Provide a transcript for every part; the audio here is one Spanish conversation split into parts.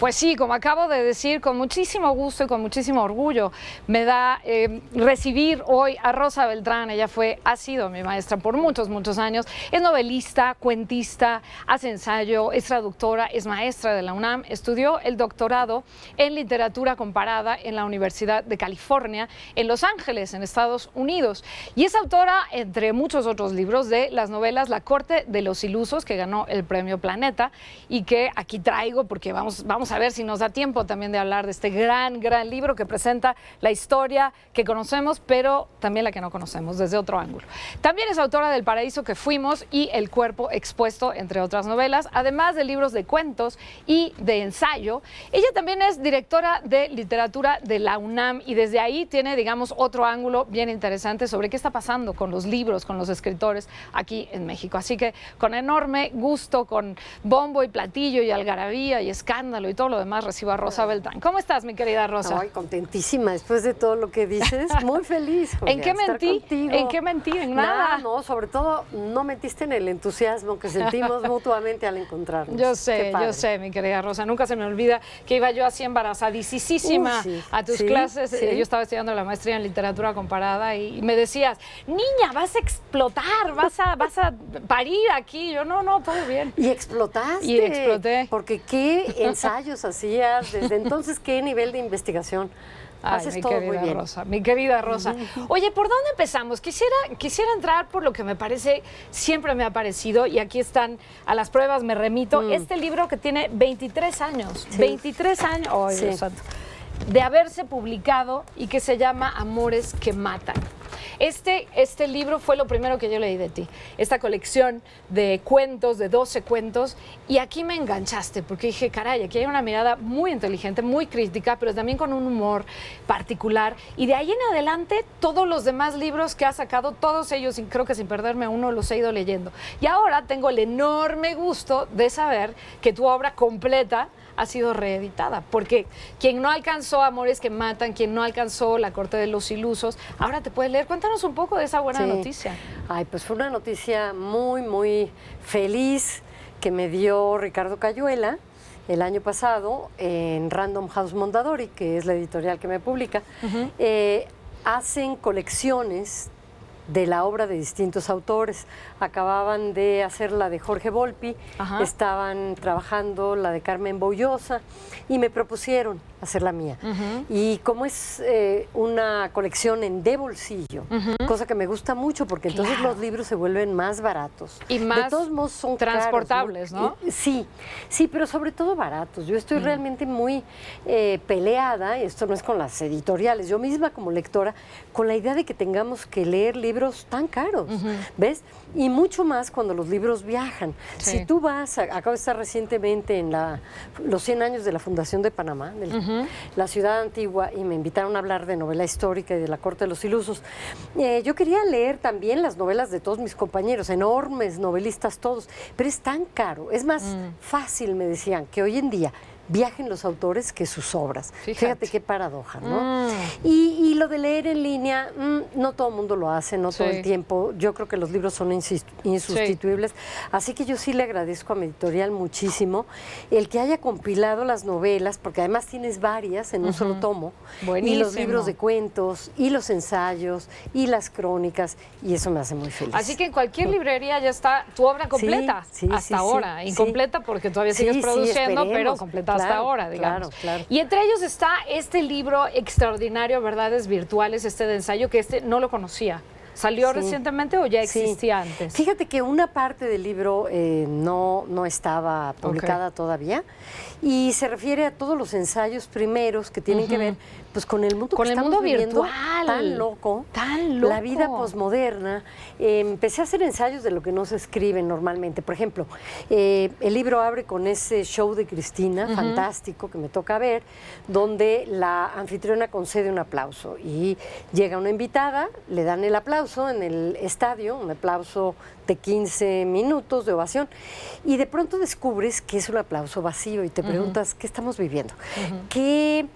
Pues sí, como acabo de decir, con muchísimo gusto y con muchísimo orgullo me da recibir hoy a Rosa Beltrán. Ella ha sido mi maestra por muchos años. Es novelista, cuentista, hace ensayo, es traductora, es maestra de la UNAM. Estudió el doctorado en literatura comparada en la Universidad de California, en Los Ángeles, en Estados Unidos. Y es autora, entre muchos otros libros, de las novelas La Corte de los Ilusos, que ganó el Premio Planeta y que aquí traigo porque vamos a ver si nos da tiempo también de hablar de este gran libro que presenta la historia que conocemos, pero también la que no conocemos desde otro ángulo. También es autora del Paraíso que fuimos y El Cuerpo Expuesto, entre otras novelas, además de libros de cuentos y de ensayo. Ella también es directora de literatura de la UNAM y desde ahí tiene, digamos, otro ángulo bien interesante sobre qué está pasando con los libros, con los escritores aquí en México. Así que con enorme gusto, con bombo y platillo y algarabía y escándalo y todo lo demás, recibo a Rosa Beltrán. ¿Cómo estás, mi querida Rosa? Ay, contentísima después de todo lo que dices, muy feliz. Julia, ¿en qué mentí? Contigo. ¿En qué mentí? En nada. No, sobre todo no mentiste en el entusiasmo que sentimos mutuamente al encontrarnos. Yo sé, mi querida Rosa, nunca se me olvida que iba yo así embarazadicísima a tus clases. Yo estaba estudiando la maestría en literatura comparada y me decías, niña, vas a explotar, vas a parir aquí. Yo, no, todo bien. Y explotaste. Y exploté. Porque qué ensayos hacías, desde entonces qué nivel de investigación. Ay, haces todo muy bien. Rosa, mi querida Rosa. Oye, ¿por dónde empezamos? Quisiera entrar por lo que me parece, siempre me ha parecido, y aquí están, a las pruebas me remito, este libro que tiene 23 años, 23 años, oh, Dios santo, de haberse publicado y que se llama Amores que Matan. Este libro fue lo primero que yo leí de ti, esta colección de cuentos, de 12 cuentos, y aquí me enganchaste porque dije, caray, aquí hay una mirada muy inteligente, muy crítica, pero también con un humor particular, y de ahí en adelante todos los demás libros que has sacado, todos ellos, y creo que sin perderme uno, los he ido leyendo. Y ahora tengo el enorme gusto de saber que tu obra completa ha sido reeditada, porque quien no alcanzó Amores que Matan, quien no alcanzó La Corte de los Ilusos, ahora te puedes leer. Cuéntanos un poco de esa buena noticia. Ay, pues fue una noticia muy feliz que me dio Ricardo Cayuela el año pasado en Random House Mondadori, que es la editorial que me publica. Hacen colecciones de la obra de distintos autores. Acababan de hacer la de Jorge Volpi, estaban trabajando la de Carmen Boullosa y me propusieron hacer la mía. Y como es una colección en de bolsillo, cosa que me gusta mucho porque entonces los libros se vuelven más baratos. Y más de todos modos son transportables, caros, ¿no? Sí, pero sobre todo baratos. Yo estoy realmente muy peleada, y esto no es con las editoriales, yo misma como lectora, con la idea de que tengamos que leer libros tan caros, ¿ves? Y mucho más cuando los libros viajan. Si tú vas, acabo de estar recientemente en los 100 años de la Fundación de Panamá, de la ciudad antigua, y me invitaron a hablar de novela histórica y de La Corte de los Ilusos. Yo quería leer también las novelas de todos mis compañeros, enormes novelistas todos, pero es tan caro, es más fácil, me decían, que hoy en día viajen los autores que sus obras. Fíjate qué paradoja, ¿no? Y lo de leer en línea, no todo el mundo lo hace, no todo el tiempo. Yo creo que los libros son insustituibles. Así que yo sí le agradezco a mi editorial muchísimo el que haya compilado las novelas, porque además tienes varias en un solo tomo. Buenísimo. Y los libros de cuentos, y los ensayos, y las crónicas, y eso me hace muy feliz. Así que en cualquier librería ya está tu obra completa, hasta ahora. Incompleta porque todavía sigues produciendo, pero completa. Hasta ahora, digamos. Claro. Y entre ellos está este libro extraordinario, Verdades Virtuales, este de ensayo, que no lo conocía. ¿Salió recientemente o ya existía antes? Fíjate que una parte del libro no estaba publicada todavía, y se refiere a todos los ensayos primeros que tienen que ver pues con el mundo, virtual, tan loco, la vida posmoderna. Empecé a hacer ensayos de lo que no se escribe normalmente. Por ejemplo, el libro abre con ese show de Cristina, fantástico, que me toca ver, donde la anfitriona concede un aplauso y llega una invitada, le dan el aplauso en el estadio, un aplauso de 15 minutos de ovación, y de pronto descubres que es un aplauso vacío y te preguntas qué estamos viviendo, qué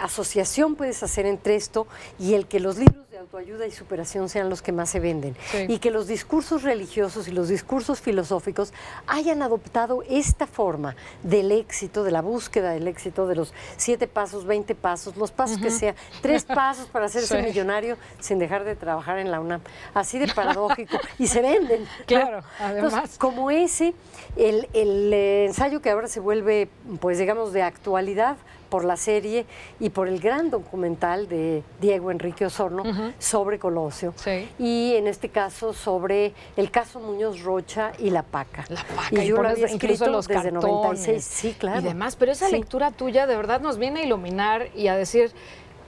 asociación puedes hacer entre esto y el que los libros de autoayuda y superación sean los que más se venden. Sí. Y que los discursos religiosos y los discursos filosóficos hayan adoptado esta forma del éxito, de la búsqueda del éxito, de los 7 pasos, 20 pasos, los pasos que sea, 3 pasos para hacerse millonario sin dejar de trabajar en la UNAM. Así de paradójico. Y se venden. Claro, además. Entonces, como ese, el ensayo que ahora se vuelve, pues digamos, de actualidad, por la serie y por el gran documental de Diego Enrique Osorno sobre Colosio. Sí. Y en este caso sobre el caso Muñoz Rocha y La Paca. La Paca. Y yo lo había escrito los desde 96. Sí, claro. Y demás, pero esa lectura tuya de verdad nos viene a iluminar y a decir...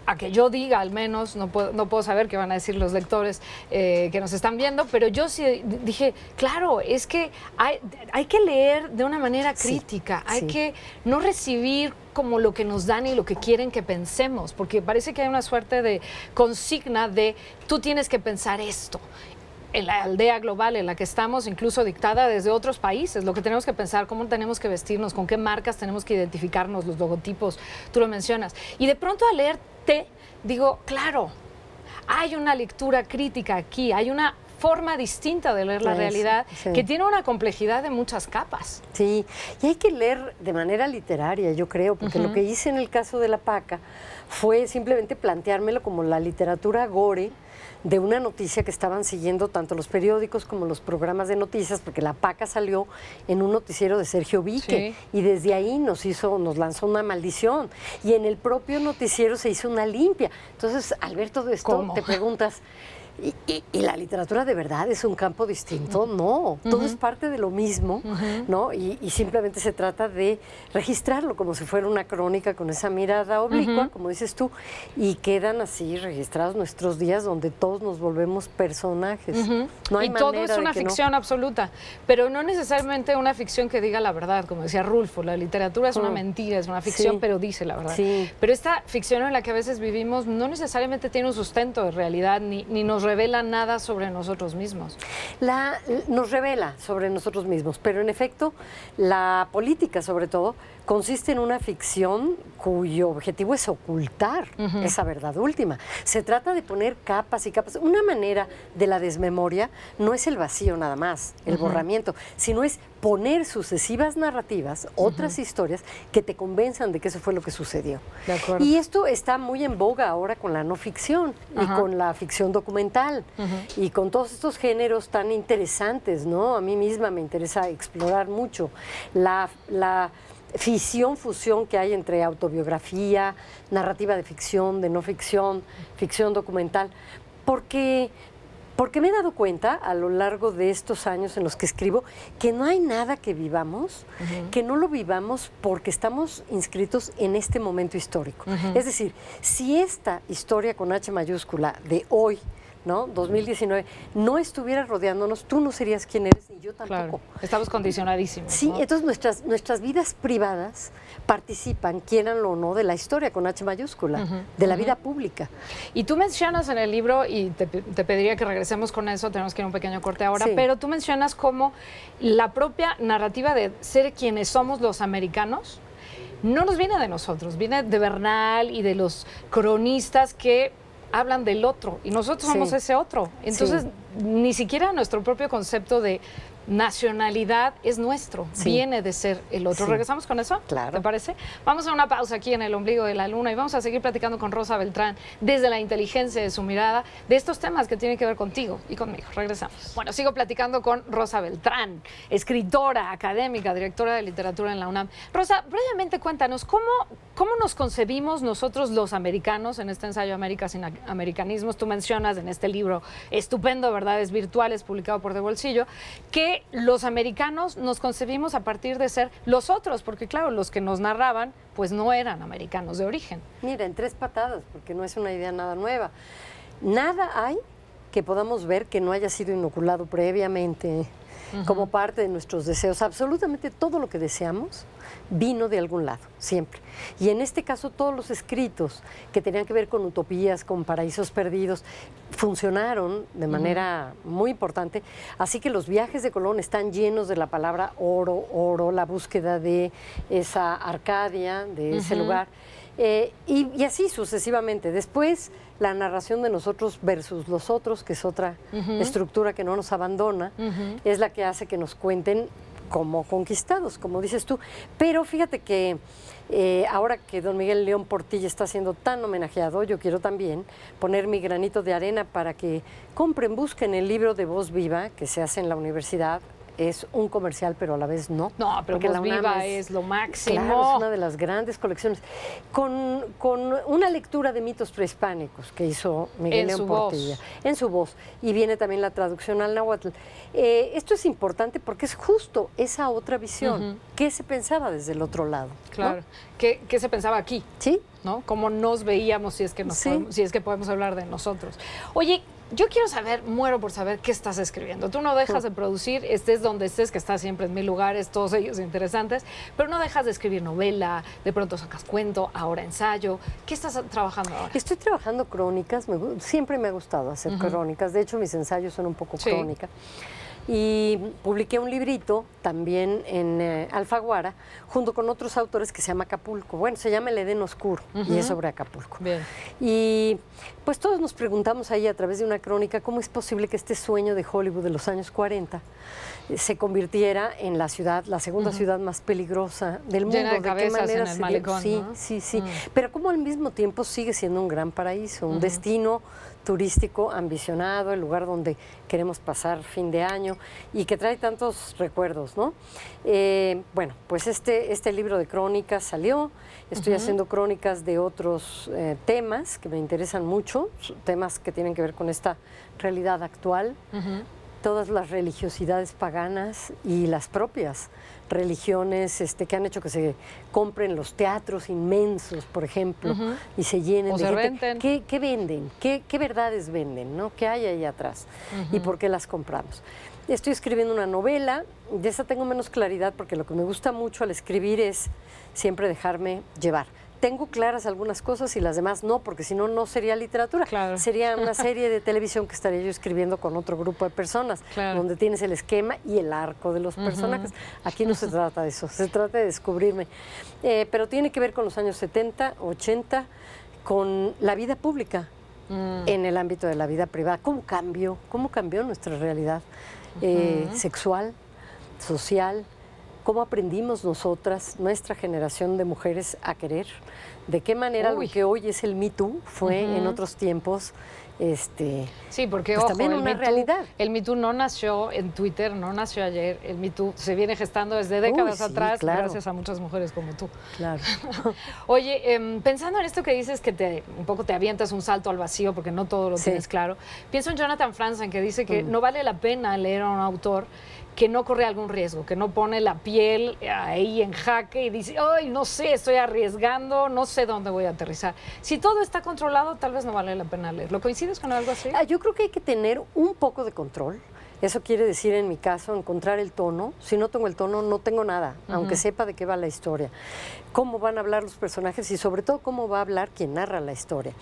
a que yo diga, al menos, no puedo saber qué van a decir los lectores que nos están viendo, pero yo sí dije, claro, es que hay que leer de una manera crítica, hay que no recibir como lo que nos dan y lo que quieren que pensemos, porque parece que hay una suerte de consigna de tú tienes que pensar esto. En la aldea global en la que estamos, incluso dictada desde otros países, lo que tenemos que pensar, cómo tenemos que vestirnos, con qué marcas tenemos que identificarnos, los logotipos, tú lo mencionas. Y de pronto al leerte, digo, claro, hay una lectura crítica aquí, hay una forma distinta de leer la realidad que tiene una complejidad de muchas capas. Sí, y hay que leer de manera literaria, yo creo, porque lo que hice en el caso de La Paca fue simplemente planteármelo como la literatura gore, de una noticia que estaban siguiendo tanto los periódicos como los programas de noticias, porque La Paca salió en un noticiero de Sergio Vique y desde ahí nos lanzó una maldición y en el propio noticiero se hizo una limpia. Entonces, al ver todo esto, ¿cómo? Te preguntas... ¿Y la literatura de verdad es un campo distinto? No, todo es parte de lo mismo, ¿no? Y simplemente se trata de registrarlo como si fuera una crónica con esa mirada oblicua, como dices tú, y quedan así registrados nuestros días donde todos nos volvemos personajes. No hay y todo es una ficción absoluta, pero no necesariamente una ficción que diga la verdad, como decía Rulfo, la literatura es una mentira, es una ficción, pero dice la verdad. Sí. Pero esta ficción en la que a veces vivimos no necesariamente tiene un sustento de realidad, ni nos revela nada sobre nosotros mismos. Nos revela sobre nosotros mismos, pero en efecto la política sobre todo consiste en una ficción cuyo objetivo es ocultar esa verdad última. Se trata de poner capas y capas. Una manera de la desmemoria no es el vacío nada más, el borramiento, sino es poner sucesivas narrativas, otras historias que te convenzan de que eso fue lo que sucedió. De acuerdo. Y esto está muy en boga ahora con la no ficción y con la ficción documental y con todos estos géneros tan interesantes, ¿no? A mí misma me interesa explorar mucho la ficción, fusión que hay entre autobiografía, narrativa de ficción, de no ficción, ficción documental, porque me he dado cuenta a lo largo de estos años en los que escribo que no hay nada que vivamos, que no lo vivamos porque estamos inscritos en este momento histórico. Es decir, si esta historia con H mayúscula de hoy, ¿no? 2019, no estuviera rodeándonos, tú no serías quien eres y yo tampoco. Claro. Estamos condicionadísimos. Sí, ¿no? Entonces nuestras vidas privadas participan, quieran o no, de la historia con H mayúscula, de la vida pública. Y tú mencionas en el libro, y te pediría que regresemos con eso, tenemos que ir a un pequeño corte ahora, pero tú mencionas cómo la propia narrativa de ser quienes somos los americanos no nos viene de nosotros, viene de Bernal y de los cronistas que hablan del otro y nosotros somos ese otro. Entonces, ni siquiera nuestro propio concepto de nacionalidad es nuestro, viene de ser el otro. ¿Regresamos con eso? Claro. ¿Te parece? Vamos a una pausa aquí en El Ombligo de la Luna y vamos a seguir platicando con Rosa Beltrán desde la inteligencia de su mirada de estos temas que tienen que ver contigo y conmigo. Regresamos. Bueno, sigo platicando con Rosa Beltrán, escritora, académica, directora de literatura en la UNAM. Rosa, brevemente cuéntanos, ¿cómo nos concebimos nosotros los americanos en este ensayo América sin Americanismos? Tú mencionas en este libro estupendo, Verdades Virtuales, publicado por De Bolsillo, que los americanos nos concebimos a partir de ser los otros, porque claro, los que nos narraban pues no eran americanos de origen. Mira, en 3 patadas, porque no es una idea nada nueva. Nada hay que podamos ver que no haya sido inoculado previamente como parte de nuestros deseos. Absolutamente todo lo que deseamos vino de algún lado, siempre. Y en este caso todos los escritos que tenían que ver con utopías, con paraísos perdidos, funcionaron de manera muy importante. Así que los viajes de Colón están llenos de la palabra oro, la búsqueda de esa Arcadia, de ese lugar. Y así sucesivamente. Después, la narración de nosotros versus los otros, que es otra estructura que no nos abandona, es la que hace que nos cuenten como conquistados, como dices tú. Pero fíjate que ahora que don Miguel León Portilla está siendo tan homenajeado, yo quiero también poner mi granito de arena para que compren, busquen el libro de Voz Viva que se hace en la universidad. Es un comercial, pero a la vez no. No, pero Voz Viva es lo máximo. Claro, es una de las grandes colecciones. Con una lectura de mitos prehispánicos que hizo Miguel León Portilla. En su voz. Y viene también la traducción al náhuatl. Esto es importante porque es justo esa otra visión. ¿Qué se pensaba desde el otro lado? Claro. ¿No? ¿Qué se pensaba aquí? Sí. ¿No? ¿Cómo nos veíamos si es que, si es que podemos hablar de nosotros? Oye, yo quiero saber, muero por saber qué estás escribiendo. Tú no dejas de producir, estés donde estés, que estás siempre en mil lugares, todos ellos interesantes, pero no dejas de escribir novela, de pronto sacas cuento, ahora ensayo. ¿Qué estás trabajando ahora? Estoy trabajando crónicas, siempre me ha gustado hacer crónicas, de hecho mis ensayos son un poco crónica. Y publiqué un librito también en Alfaguara, junto con otros autores, que se llama Acapulco. Bueno, se llama El Edén Oscuro y es sobre Acapulco. Bien. Y pues todos nos preguntamos ahí a través de una crónica cómo es posible que este sueño de Hollywood de los años 40 se convirtiera en la ciudad, la segunda ciudad más peligrosa del mundo. Llena de cabezas, ¿de qué manera en el malecón, ¿no? Sí, sí, sí. Pero cómo al mismo tiempo sigue siendo un gran paraíso, un destino turístico ambicionado, el lugar donde queremos pasar fin de año y que trae tantos recuerdos, ¿no? Bueno, pues este libro de crónicas salió, estoy haciendo crónicas de otros temas que me interesan mucho, temas que tienen que ver con esta realidad actual, todas las religiosidades paganas y las propias religiones que han hecho que se compren los teatros inmensos, por ejemplo, y se llenen o de gente. Renten. ¿Qué venden? ¿Qué verdades venden? ¿No? ¿Qué hay ahí atrás? ¿Y por qué las compramos? Estoy escribiendo una novela, de esa tengo menos claridad porque lo que me gusta mucho al escribir es siempre dejarme llevar. Tengo claras algunas cosas y las demás no, porque si no, no sería literatura. Claro. Sería una serie de televisión que estaría yo escribiendo con otro grupo de personas, donde tienes el esquema y el arco de los personajes. Aquí no se trata de eso, se trata de descubrirme. Pero tiene que ver con los años 70, 80, con la vida pública en el ámbito de la vida privada. ¿Cómo cambió nuestra realidad sexual, social? ¿Cómo aprendimos nosotras, nuestra generación de mujeres, a querer? ¿De qué manera lo que hoy es el Me Too fue en otros tiempos? Sí, porque pues, ojo, también una realidad. El Me Too no nació en Twitter, no nació ayer. El Me Too se viene gestando desde décadas atrás, gracias a muchas mujeres como tú. Claro. Oye, pensando en esto que dices, que un poco te avientas un salto al vacío, porque no todo lo tienes claro, pienso en Jonathan Franzen, que dice que no vale la pena leer a un autor que no corre algún riesgo, que no pone la piel ahí en jaque y dice, ay, no sé, estoy arriesgando, no sé dónde voy a aterrizar. Si todo está controlado, tal vez no vale la pena leerlo. ¿Coincides con algo así? Yo creo que hay que tener un poco de control. Eso quiere decir, en mi caso, encontrar el tono. Si no tengo el tono, no tengo nada, aunque sepa de qué va la historia. Cómo van a hablar los personajes y, sobre todo, cómo va a hablar quien narra la historia.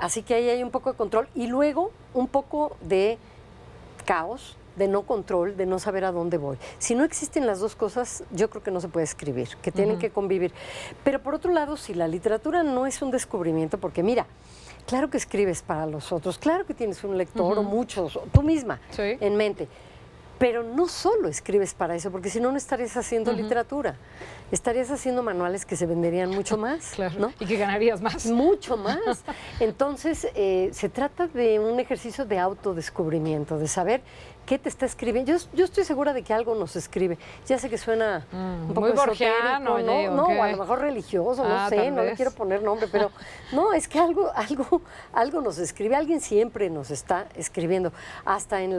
Así que ahí hay un poco de control. Y luego, un poco de caos, de no control, de no saber a dónde voy. Si no existen las dos cosas, yo creo que no se puede escribir, que tienen que convivir. Pero por otro lado, si la literatura no es un descubrimiento, porque mira, claro que escribes para los otros, claro que tienes un lector o muchos, o tú misma en mente, pero no solo escribes para eso, porque si no, no estarías haciendo literatura. Estarías haciendo manuales que se venderían mucho más, ¿no? Y que ganarías más. Mucho más. Entonces, se trata de un ejercicio de autodescubrimiento, de saber qué te está escribiendo. Yo estoy segura de que algo nos escribe. Ya sé que suena un poco borgiano, ¿no? O a lo mejor religioso, no sé, no le quiero poner nombre, pero no, es que algo nos escribe, alguien siempre nos está escribiendo, hasta en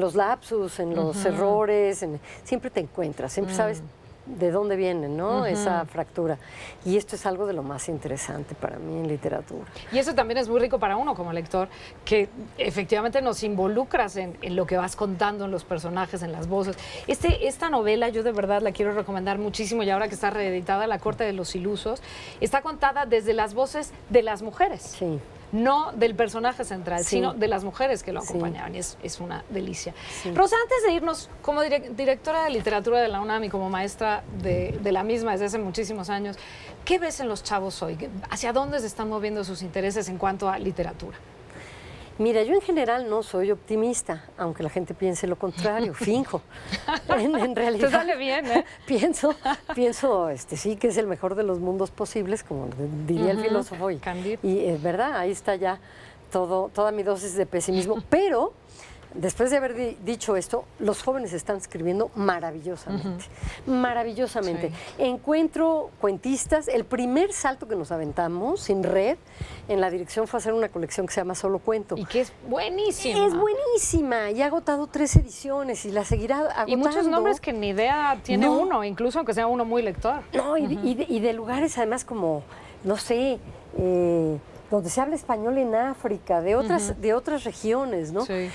los lapsus, en los errores, siempre te encuentras, siempre sabes de dónde viene, ¿no? Esa fractura. Y esto es algo de lo más interesante para mí en literatura. Y eso también es muy rico para uno como lector, que efectivamente nos involucras en lo que vas contando, en los personajes, en las voces. Esta novela yo de verdad la quiero recomendar muchísimo, y ahora que está reeditada, La Corte de los Ilusos, está contada desde las voces de las mujeres. Sí. no del personaje central, sino de las mujeres que lo acompañaban, y es una delicia. Rosa, antes de irnos, como directora de literatura de la UNAM y como maestra de la misma desde hace muchísimos años, ¿qué ves en los chavos hoy? ¿Hacia dónde se están moviendo sus intereses en cuanto a literatura? Mira, yo en general no soy optimista, aunque la gente piense lo contrario, finjo. En realidad... Te sale bien, ¿eh? Pienso, sí, que es el mejor de los mundos posibles, como diría el filósofo. Y es verdad, ahí está ya toda mi dosis de pesimismo. Pero, después de haber dicho esto, los jóvenes están escribiendo maravillosamente. Maravillosamente. Sí. Encuentro cuentistas. El primer salto que nos aventamos, sin red, en la dirección fue hacer una colección que se llama Solo Cuento. Y que es buenísima. Es buenísima. Y ha agotado 3 ediciones y la seguirá agotando. Y muchos nombres que ni idea tiene uno, incluso aunque sea uno muy lector. No, y de lugares además como, no sé... donde se habla español en África, de otras regiones, ¿no? Sí.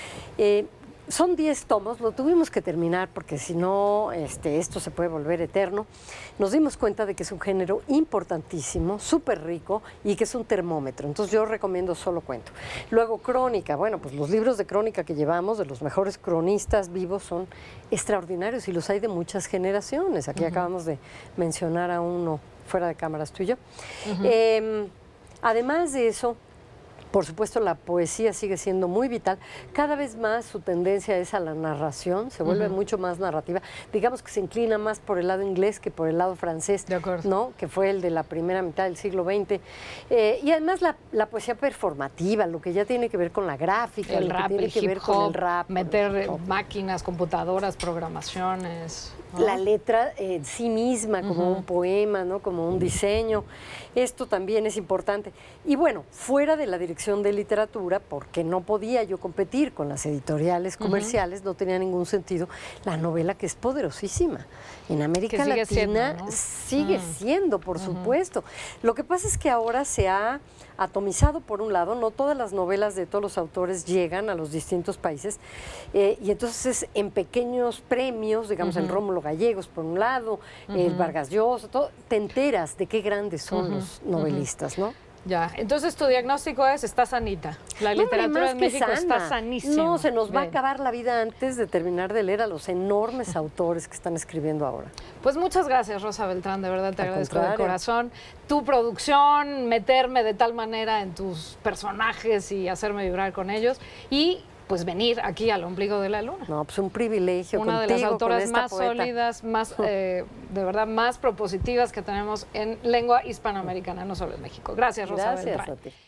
Son 10 tomos, lo tuvimos que terminar porque si no, esto se puede volver eterno. Nos dimos cuenta de que es un género importantísimo, súper rico y que es un termómetro. Entonces yo recomiendo Solo Cuento. Luego crónica, bueno, pues los libros de crónica que llevamos de los mejores cronistas vivos son extraordinarios y los hay de muchas generaciones. Aquí acabamos de mencionar a uno fuera de cámaras tú y yo. Además de eso, por supuesto, la poesía sigue siendo muy vital. Cada vez más su tendencia es a la narración, se vuelve mucho más narrativa. Digamos que se inclina más por el lado inglés que por el lado francés, de acuerdo, ¿no? Que fue el de la primera mitad del siglo XX. Y además la poesía performativa, lo que ya tiene que ver con la gráfica, el rap, tiene que ver con el rap. Meter máquinas, computadoras, programaciones. ¿No? La letra en sí misma, como un poema, ¿no? Como un diseño. Esto también es importante. Y bueno, fuera de la dirección de literatura, porque no podía yo competir con las editoriales comerciales, no tenía ningún sentido, la novela, que es poderosísima. En América Latina sigue siendo, por supuesto. Lo que pasa es que ahora se ha atomizado por un lado, no todas las novelas de todos los autores llegan a los distintos países, y entonces en pequeños premios, digamos el Rómulo Gallegos por un lado, el Vargas Llosa, te enteras de qué grandes son los novelistas, ¿no? Ya, entonces tu diagnóstico es, está sanita. La literatura en México está sanísima. No, se nos va a acabar la vida antes de terminar de leer a los enormes autores que están escribiendo ahora. Pues muchas gracias, Rosa Beltrán, de verdad te agradezco de corazón. Tu producción, meterme de tal manera en tus personajes y hacerme vibrar con ellos. Y pues venir aquí al Ombligo de la Luna. No, pues un privilegio. Una de las autoras más sólidas, más de verdad más propositivas que tenemos en lengua hispanoamericana, no solo en México. Gracias, Rosa Beltrán. Gracias a ti.